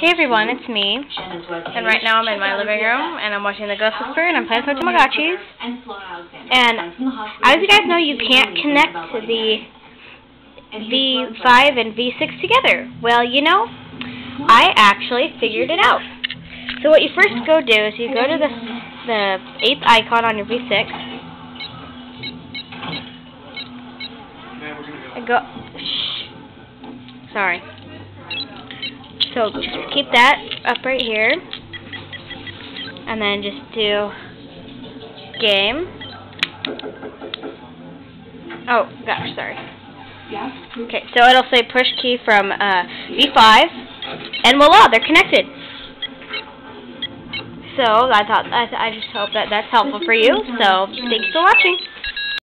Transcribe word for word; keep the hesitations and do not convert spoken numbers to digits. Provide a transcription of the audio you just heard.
Hey everyone, it's me, and right now I'm in my living room, and I'm watching the Ghost Whisperer, and I'm playing with Tamagotchis, and as you guys know, you can't connect the V five and V six together. Well, you know, I actually figured it out. So what you first go do is you go to the, the eighth icon on your V six, and go, shh, sorry. So just keep that up right here, and then just do game. Oh, gosh, sorry. Okay, so it'll say push key from uh, V five, and voila, they're connected. So I thought I, th I just hope that that's helpful for you. So thanks for watching.